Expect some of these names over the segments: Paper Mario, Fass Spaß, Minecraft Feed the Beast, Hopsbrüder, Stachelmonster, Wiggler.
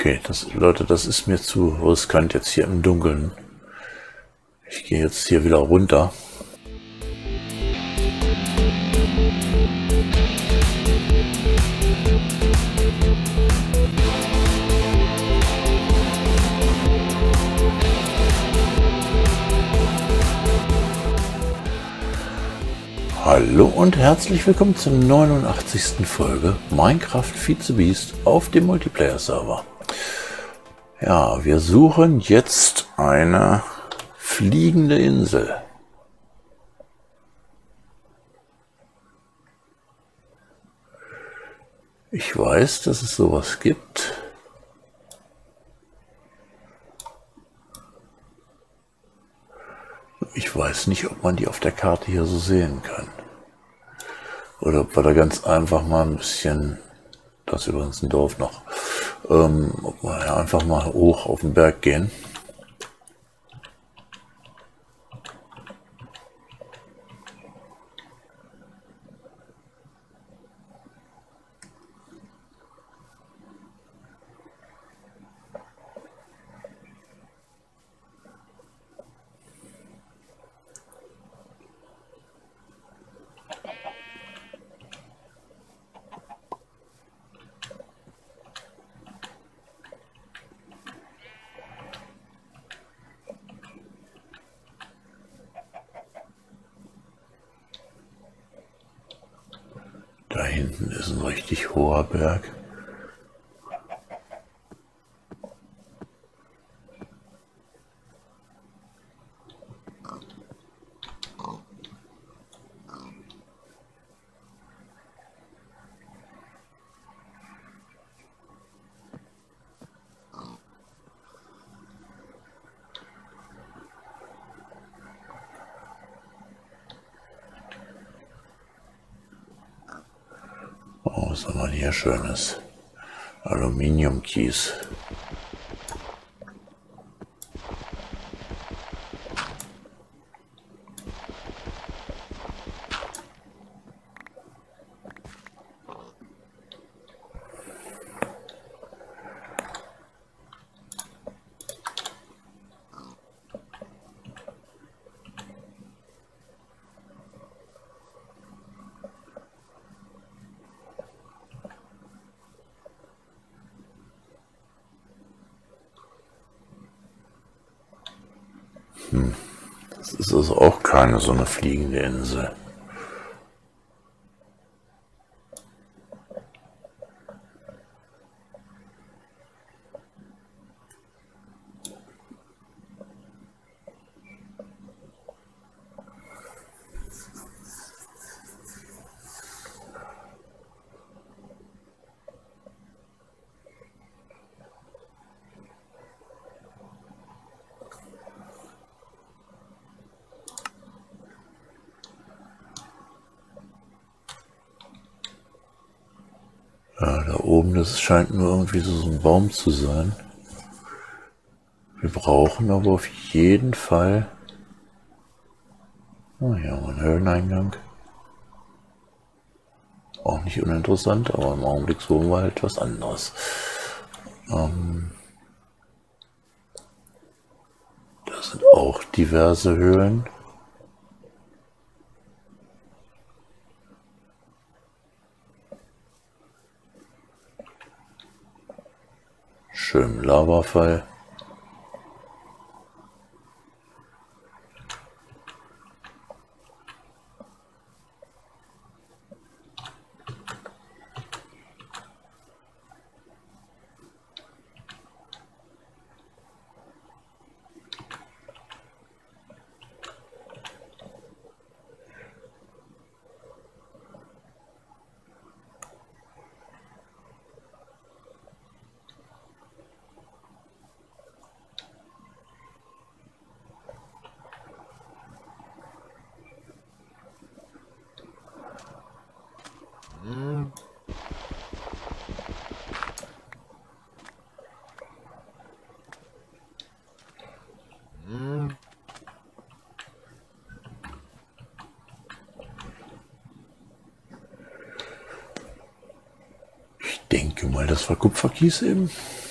Okay, das, Leute, das ist mir zu riskant jetzt hier im Dunkeln. Ich gehe jetzt hier wieder runter. Hallo und herzlich willkommen zur 89. Folge Minecraft Feed the Beast auf dem Multiplayer-Server. Ja, wir suchen jetzt eine fliegende Insel. Ich weiß, dass es sowas gibt. Ich weiß nicht, ob man die auf der Karte hier so sehen kann. Oder ob wir da ganz einfach mal ein bisschen, das ist übrigens ein Dorf noch, ob wir einfach mal hoch auf den Berg gehen. Da hinten ist ein richtig hoher Berg. Was haben wir hier schönes? Aluminiumkies. Das ist also auch keine so eine fliegende Insel. Da oben, das scheint nur irgendwie so ein Baum zu sein. Wir brauchen aber auf jeden Fall... Oh, hier haben wir einen Höhleneingang. Auch nicht uninteressant, aber im Augenblick suchen wir halt was anderes. Da sind auch diverse Höhlen. Schön Lavafall. Ich denke mal, das war Kupferkies eben.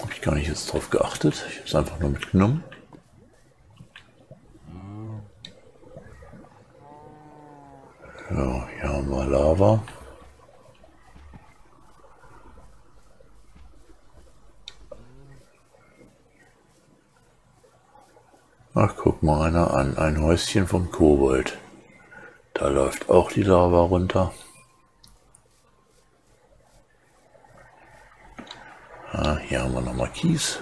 Habe ich ich gar nicht jetzt drauf geachtet. Ich habe es einfach nur mitgenommen. So, hier haben wir Lava. Ach, guck mal einer an, ein Häuschen vom Kobold. Da läuft auch die Lava runter. Ah, hier haben wir nochmal Kies.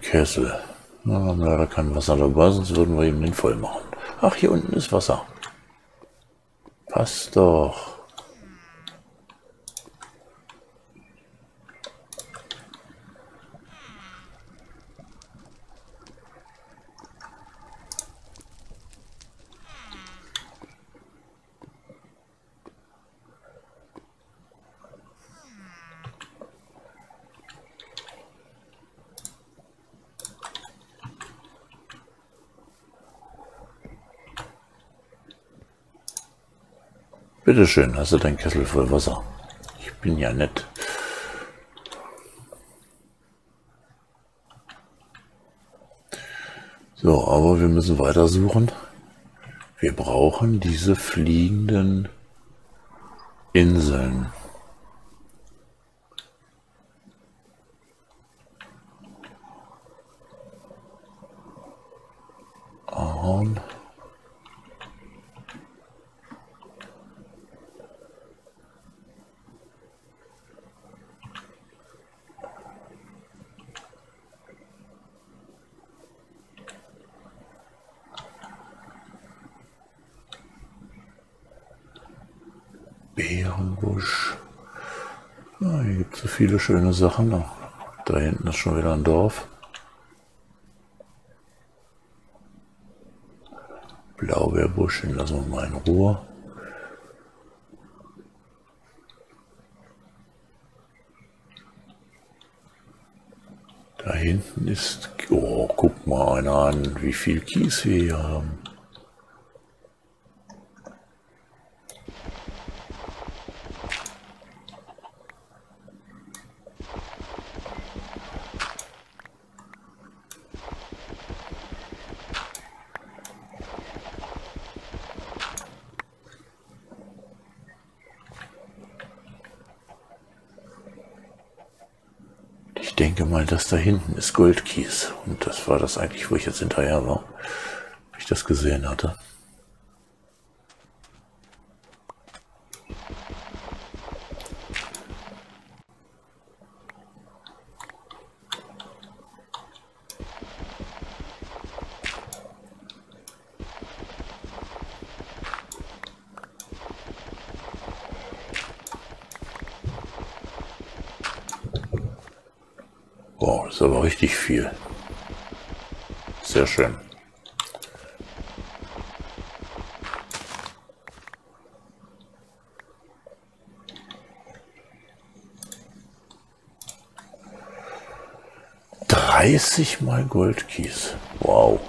Kessel. Na, wir haben leider kein Wasser dabei, sonst würden wir eben den voll machen. Ach, hier unten ist Wasser. Passt doch. Bitteschön, hast du deinen Kessel voll Wasser? Ich bin ja nett. So, aber wir müssen weitersuchen. Wir brauchen diese fliegenden Inseln. Ahorn. Bärenbusch. Ja, hier gibt es so viele schöne Sachen. Oh, da hinten ist schon wieder ein Dorf. Blaubeerbusch, den lassen wir mal in Ruhe. Da hinten ist... Oh, guck mal einer an, wie viel Kies wir hier haben. Ich denke mal, das da hinten ist Goldkies. Und das war das eigentlich, wo ich jetzt hinterher war, wo ich das gesehen hatte. Wow, das ist aber richtig viel. Sehr schön. $30 Goldkies. Wow.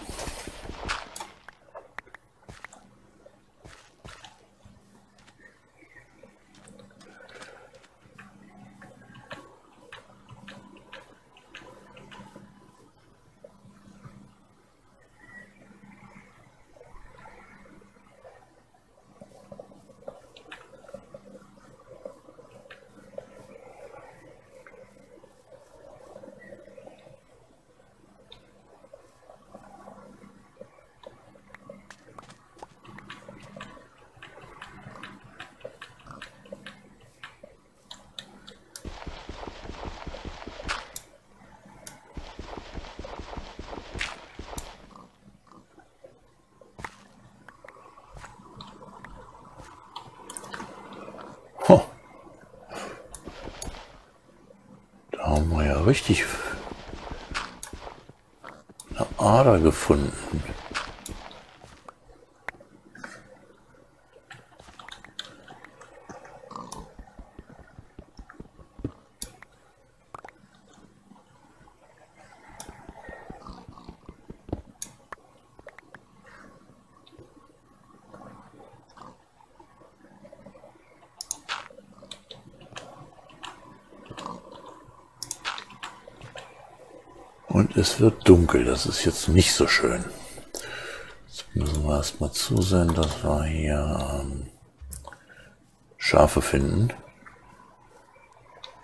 richtig eine Ader gefunden. Und es wird dunkel, das ist jetzt nicht so schön. Jetzt müssen wir erstmal zusehen, dass wir hier Schafe finden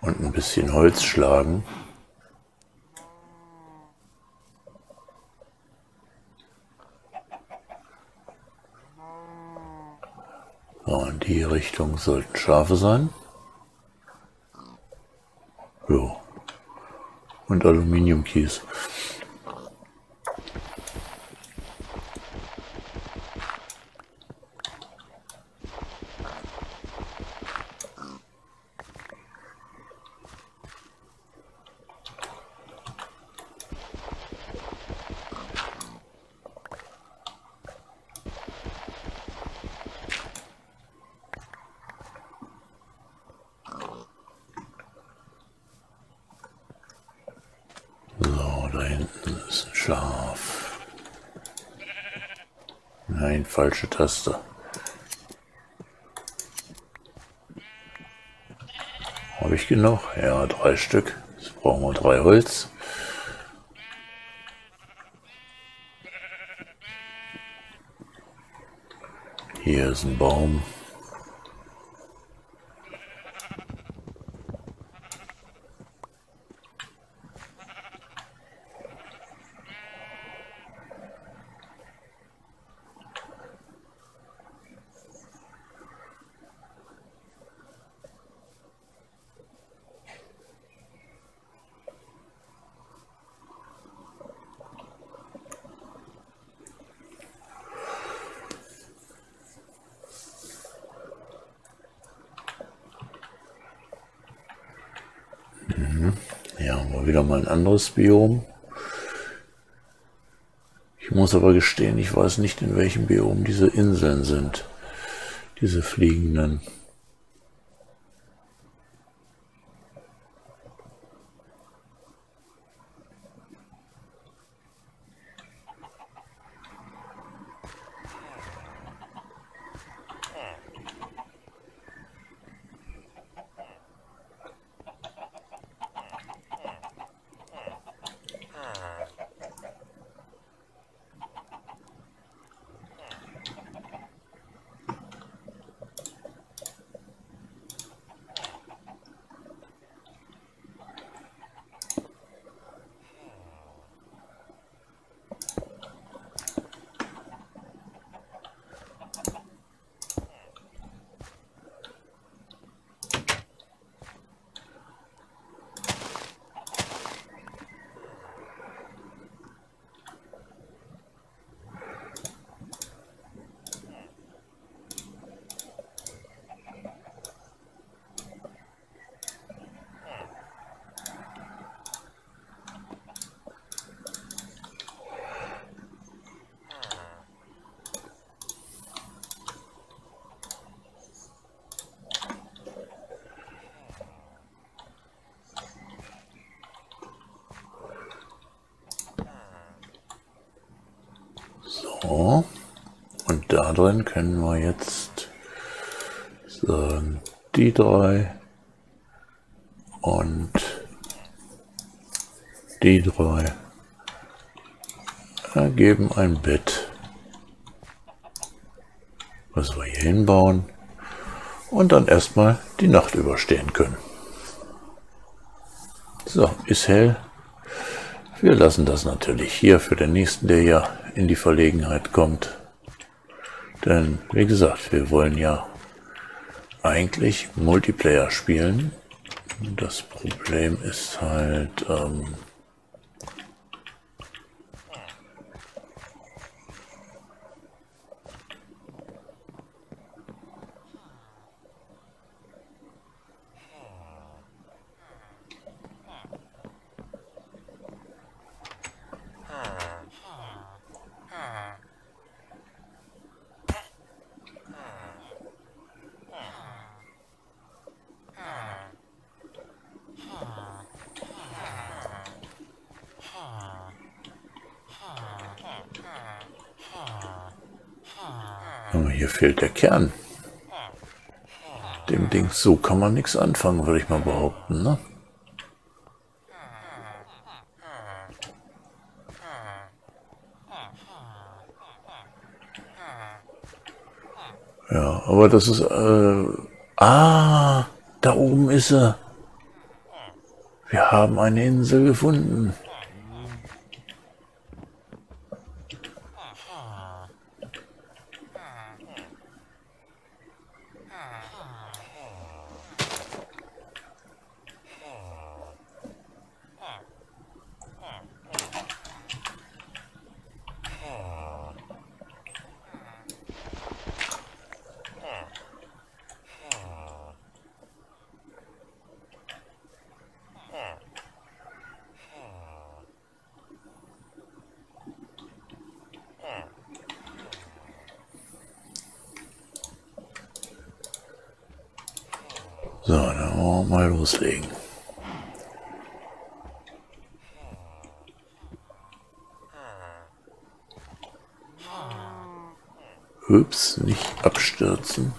und ein bisschen Holz schlagen. So, in die Richtung sollten Schafe sein. Jo. Und Aluminiumkies. Schlaf. Nein, falsche Taste. Habe ich genug? Ja, 3 Stück. Jetzt brauchen wir 3 Holz. Hier ist ein Baum. Ja, haben wir wieder mal ein anderes Biom. Ich muss aber gestehen, ich weiß nicht, in welchem Biom diese Inseln sind. Diese fliegenden. Und da drin können wir jetzt sagen, die 3 und die 3 ergeben ein Bett, was wir hier hinbauen und dann erstmal die Nacht überstehen können. So, ist hell. Wir lassen das natürlich hier für den nächsten, der ja in die Verlegenheit kommt. Denn, wie gesagt, wir wollen ja eigentlich Multiplayer spielen. Das Problem ist halt, Oh, hier fehlt der Kern. Dem Ding, so kann man nichts anfangen, würde ich mal behaupten, ne? Ja, aber das ist, da oben ist er. Wir haben eine Insel gefunden. So, dann wollen wir mal loslegen. Ups, nicht abstürzen.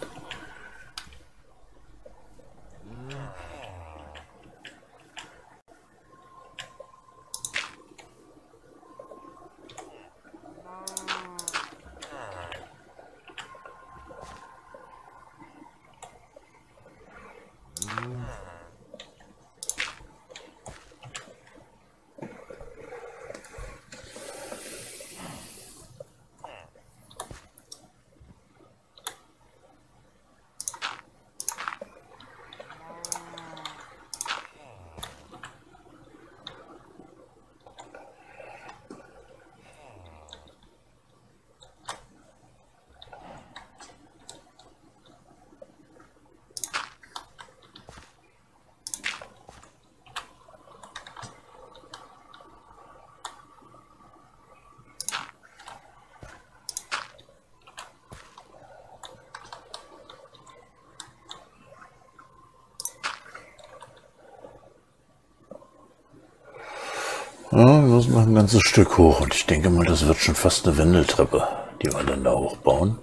Ja, wir müssen noch ein ganzes Stück hoch und ich denke mal, das wird schon fast eine Wendeltreppe, die wir dann da hochbauen.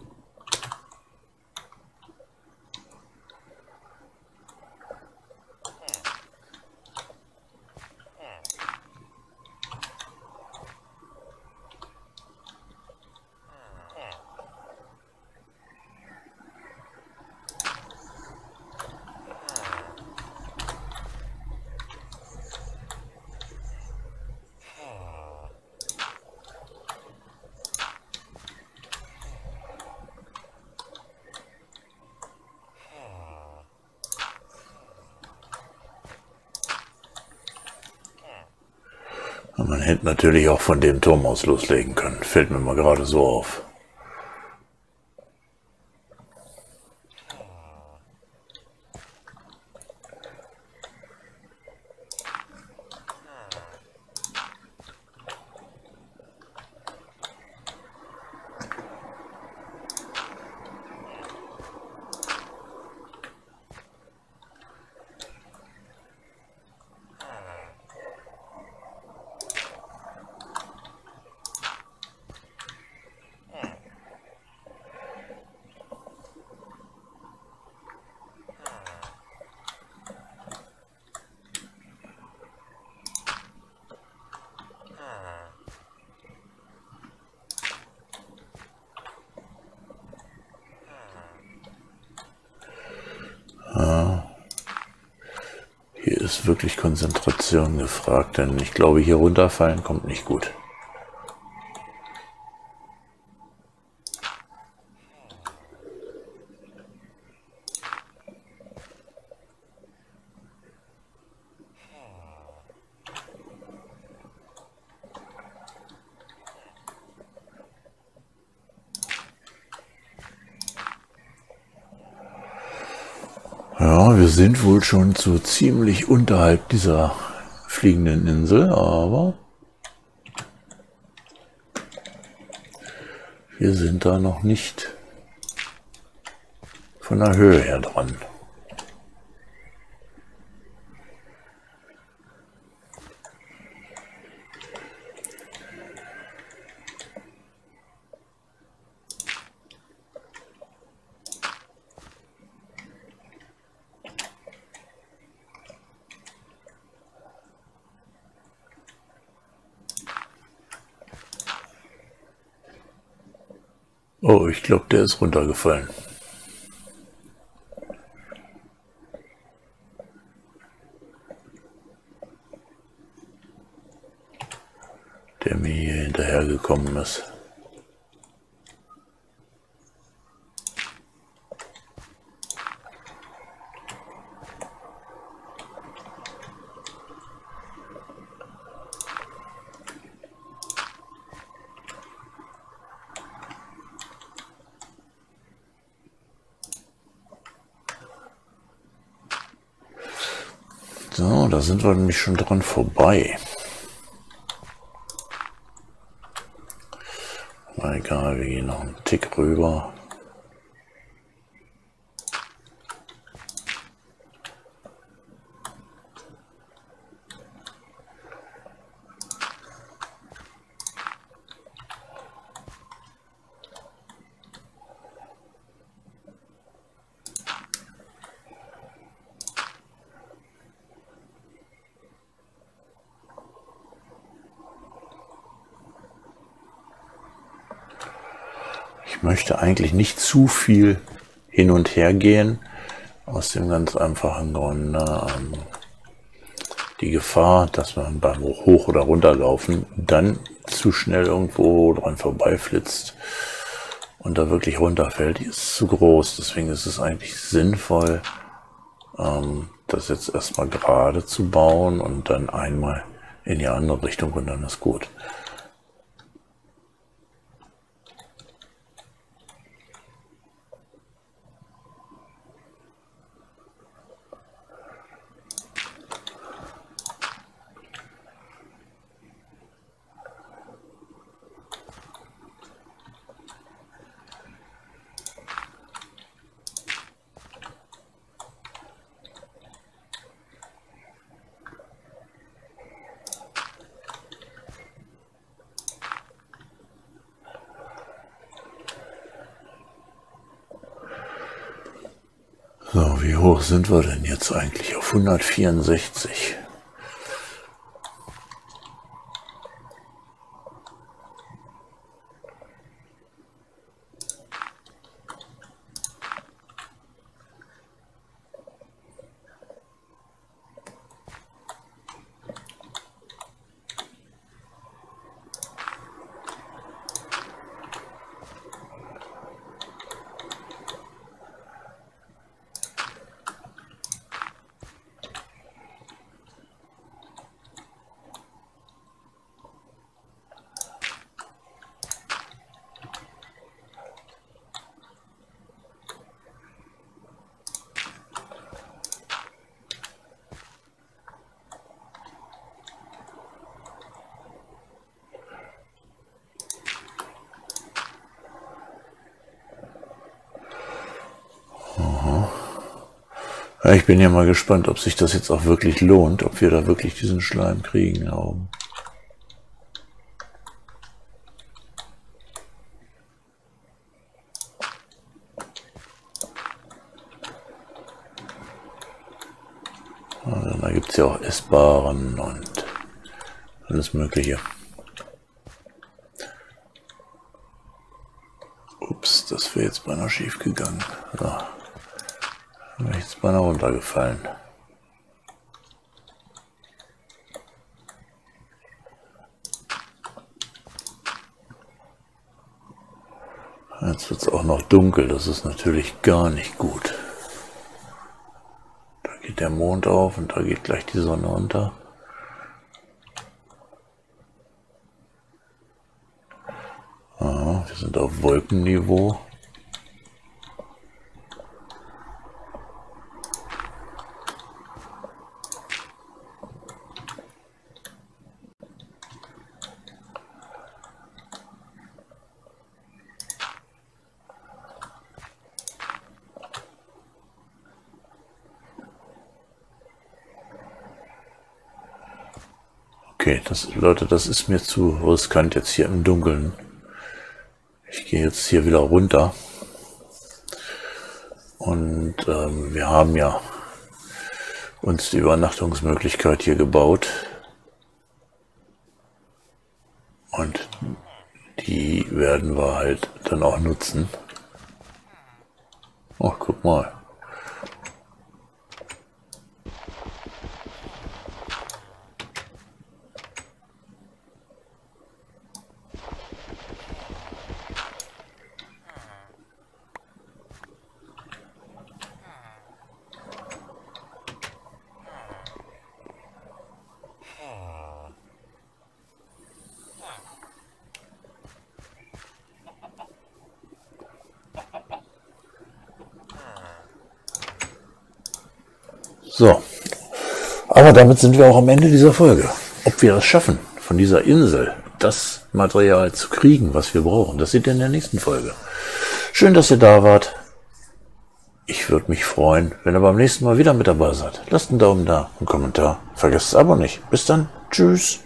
Man hätte natürlich auch von dem Turm aus loslegen können. Fällt mir mal gerade so auf. Ist wirklich Konzentration gefragt, denn ich glaube, hier runterfallen kommt nicht gut. Ja, wir sind wohl schon so ziemlich unterhalb dieser fliegenden Insel, aber wir sind da noch nicht von der Höhe her dran. Oh, ich glaube, der ist runtergefallen. Der mir hier hinterhergekommen ist. So, da sind wir nämlich schon dran vorbei. Na egal, wir gehen noch einen Tick rüber. Ich möchte eigentlich nicht zu viel hin und her gehen, aus dem ganz einfachen Grund, die Gefahr, dass man beim Hoch- oder Runterlaufen dann zu schnell irgendwo dran vorbeiflitzt und da wirklich runterfällt, die ist zu groß. Deswegen ist es eigentlich sinnvoll, das jetzt erstmal gerade zu bauen und dann einmal in die andere Richtung und dann ist gut. So, wie hoch sind wir denn jetzt eigentlich? Auf 164. Ich bin ja mal gespannt, ob sich das jetzt auch wirklich lohnt, ob wir da wirklich diesen Schleim kriegen. Also, da gibt es ja auch Essbaren und alles Mögliche. Ups, das wäre jetzt beinahe schief gegangen. So. Bin ich jetzt beinahe runtergefallen. Jetzt wird es auch noch dunkel, das ist natürlich gar nicht gut. Da geht der Mond auf und da geht gleich die Sonne unter. Aha, wir sind auf Wolkenniveau. Okay, Leute, das ist mir zu riskant jetzt hier im Dunkeln. Ich gehe jetzt hier wieder runter. Und wir haben ja uns die Übernachtungsmöglichkeit hier gebaut. Und die werden werden wir halt dann auch nutzen. Ach, guck mal. So, aber damit sind wir auch am Ende dieser Folge. Ob wir es schaffen, von dieser Insel das Material zu kriegen, was wir brauchen, das seht ihr in der nächsten Folge. Schön, dass ihr da wart. Ich würde mich freuen, wenn ihr beim nächsten Mal wieder mit dabei seid. Lasst einen Daumen da, einen Kommentar, vergesst es aber nicht. Bis dann, tschüss.